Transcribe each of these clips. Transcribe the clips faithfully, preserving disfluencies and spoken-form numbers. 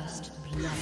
First blood.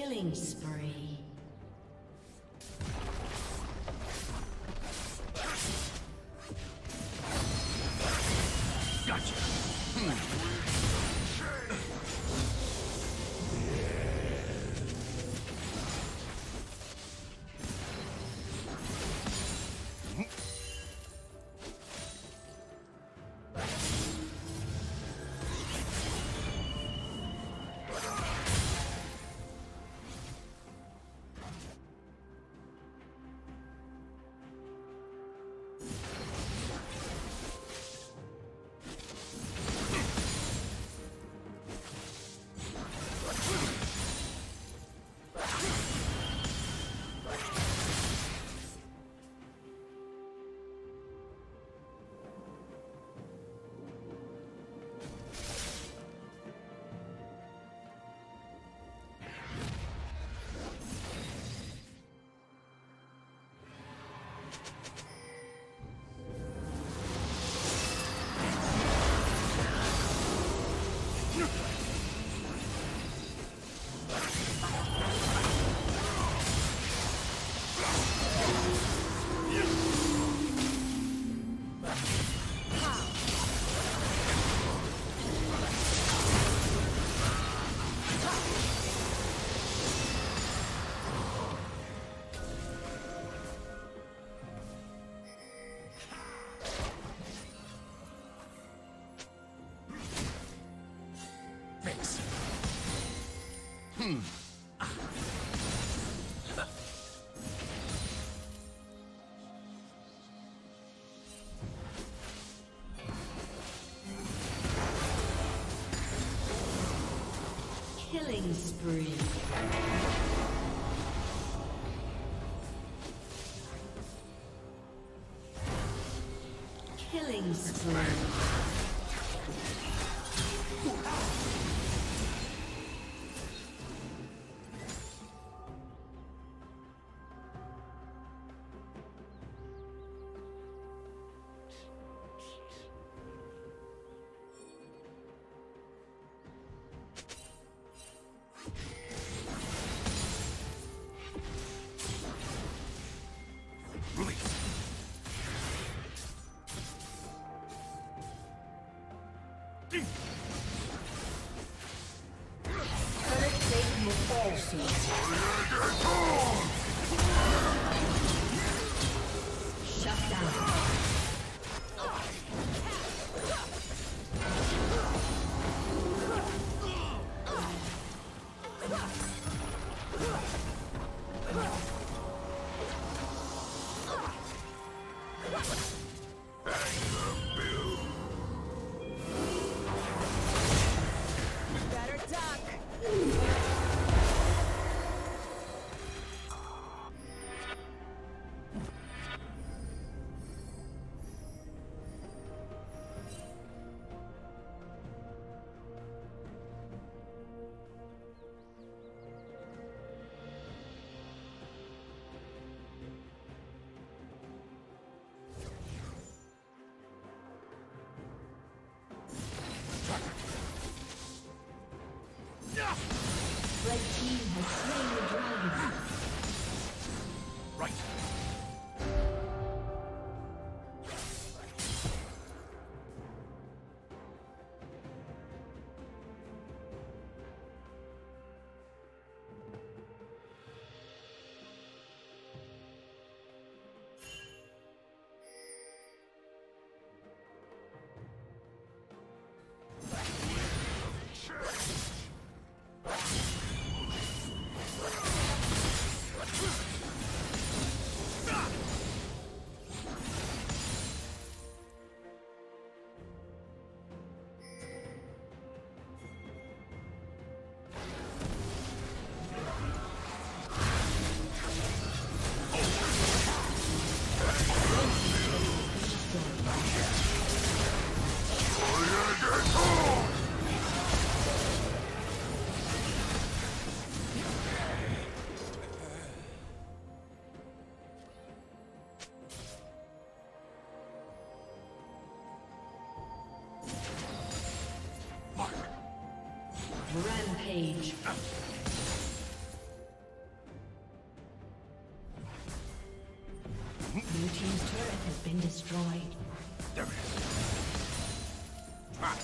Killing spree. Hmm. Killing spree. Killing spree. Rampage. has been destroyed. There it is. Ah.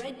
Red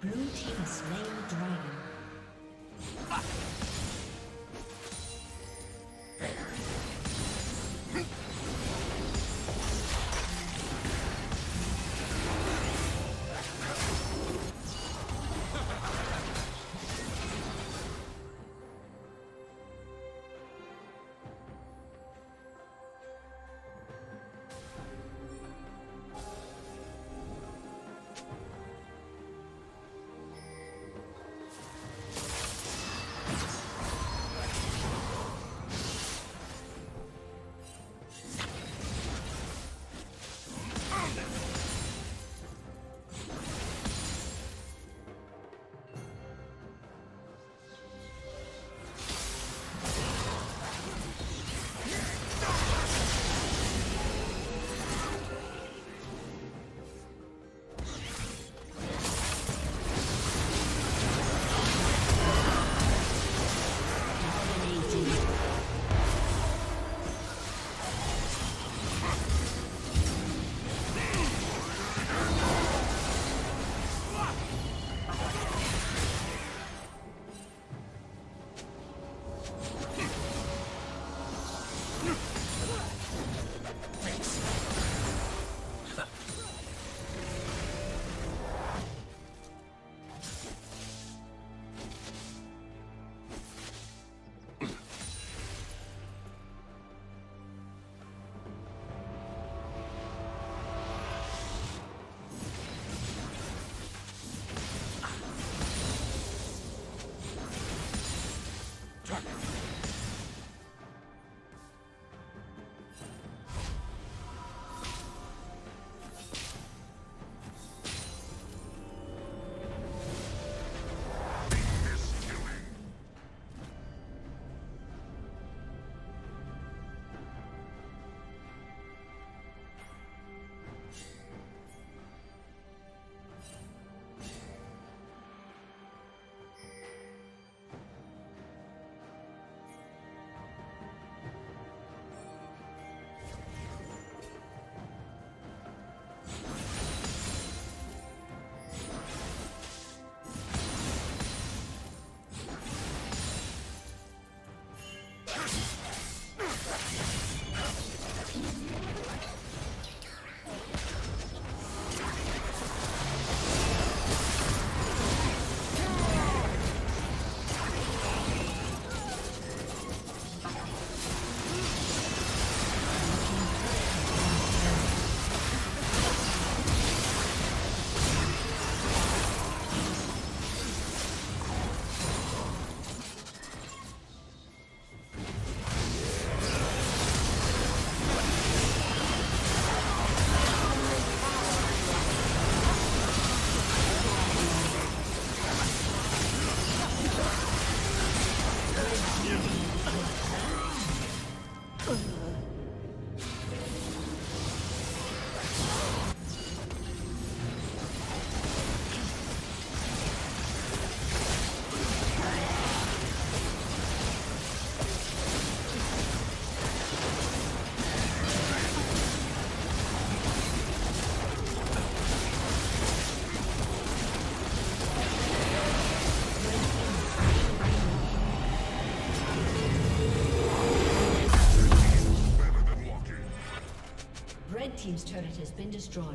Blue team has slain the dragon. Team's turret has been destroyed.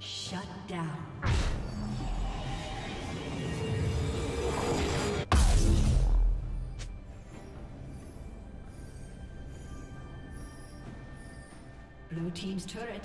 Shut down. Blue team's turret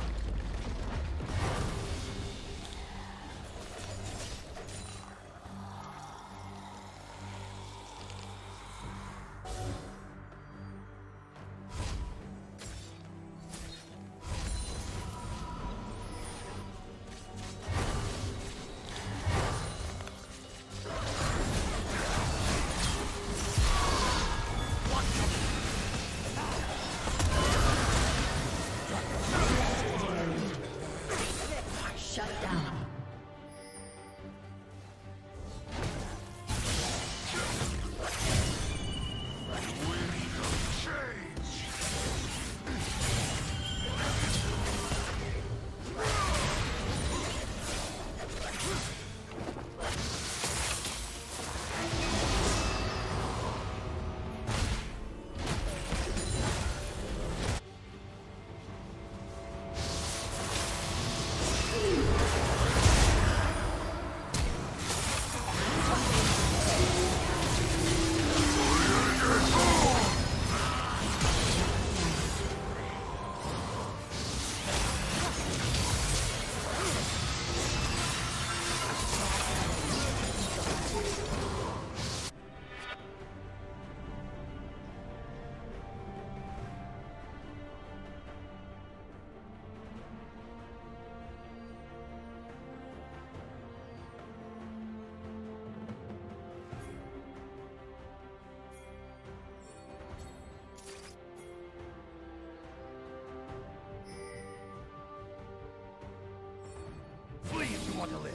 want to live.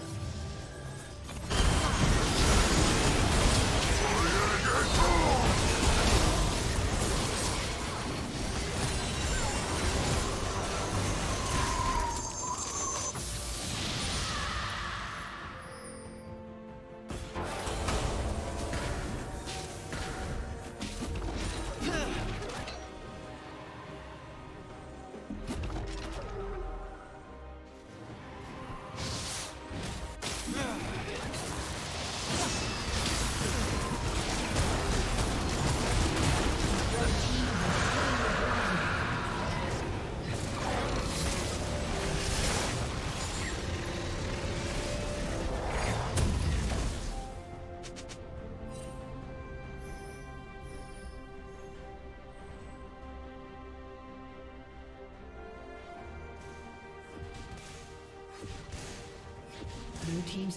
Blue team's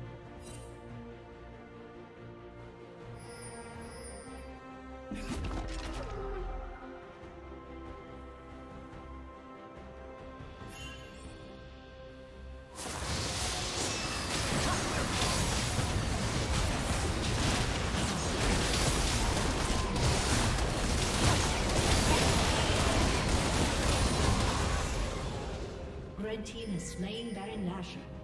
Team has slain Baron Nashor.